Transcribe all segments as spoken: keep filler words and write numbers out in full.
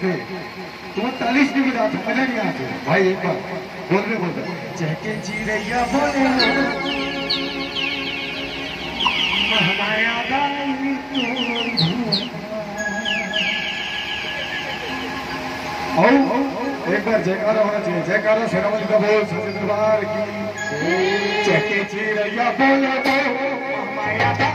तुम्हें तालीस नहीं मिला था, मजा नहीं आते भाई। एक बार बोलने बोलता चहके जी रैया बोले महामाया दाई तो आओ। एक बार जयकारा होना चाहिए, जयकारा सरवल का बोल सच्चे दरबार की। चहके जी रैया बोले महामाया दाई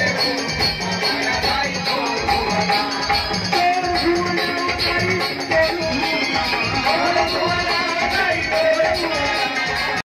I